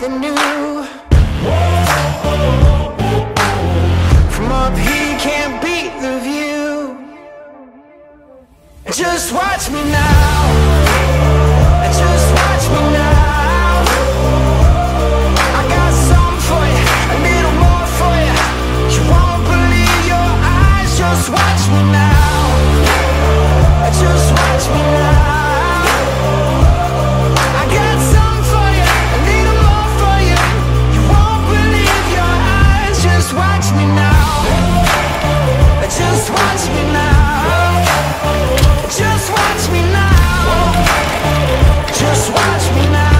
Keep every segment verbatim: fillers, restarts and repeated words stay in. something new. From up here, you can't beat the view. Just watch me now. Just watch me now. I got something for you, a little more for you. You won't believe your eyes. Just watch me now. Just watch me now. Just watch me now. Just watch me now. Just watch me now.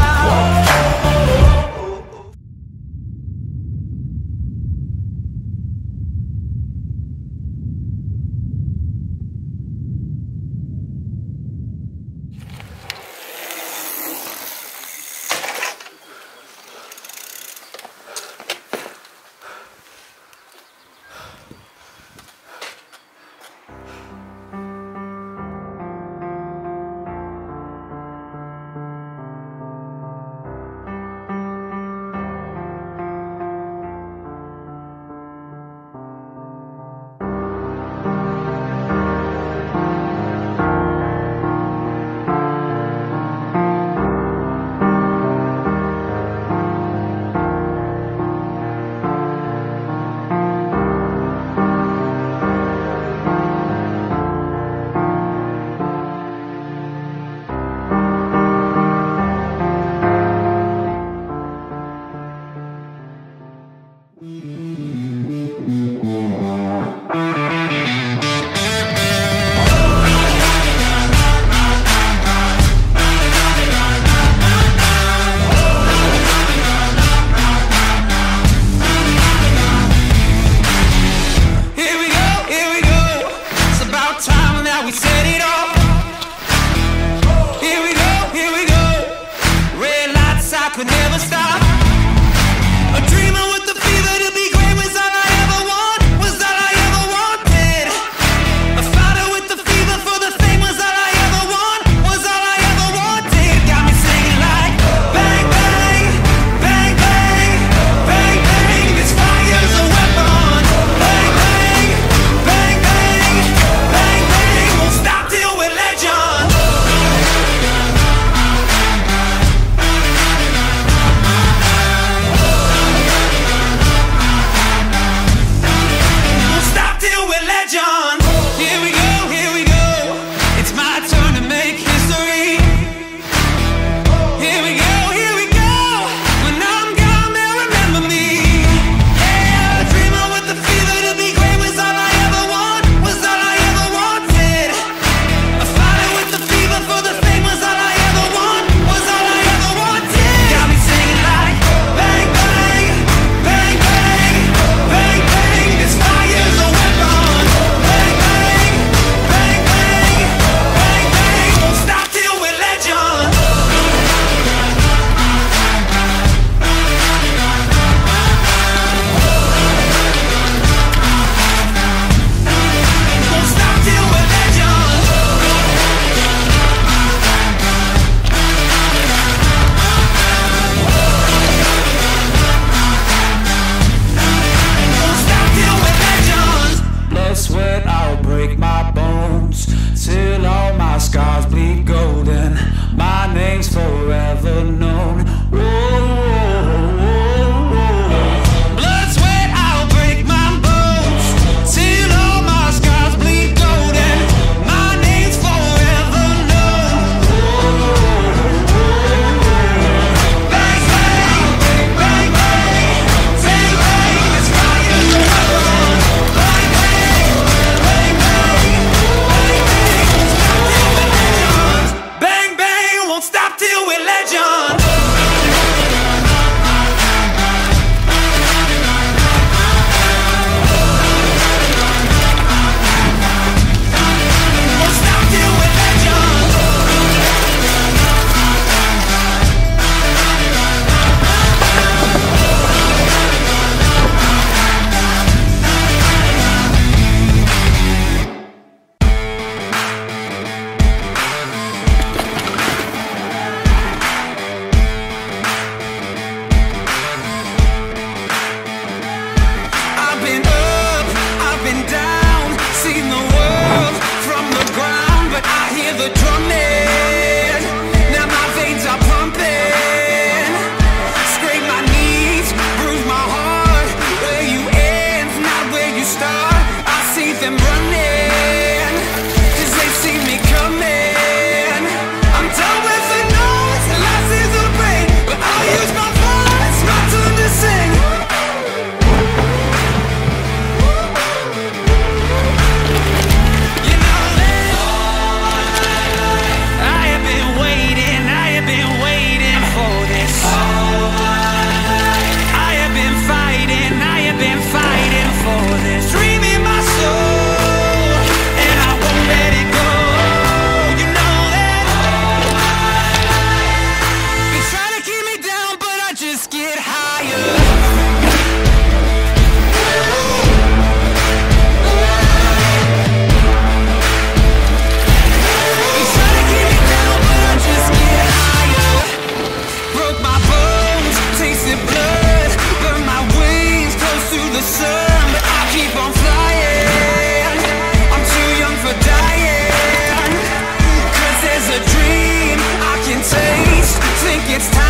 it's time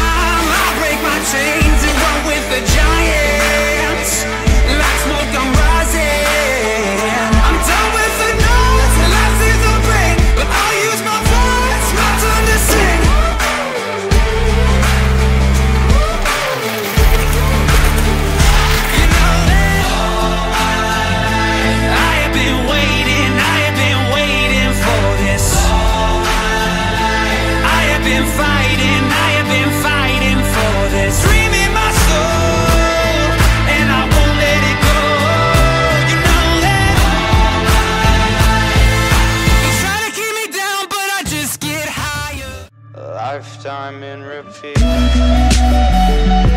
I break my chains and run with the giants. Like smoke I'm rising. I'm done with the noise, the life is a break, but I'll use my voice, my turn to sing. You know that all my life I have been waiting, I have been waiting for this. All my life I have been fighting. Lifetime in repeat.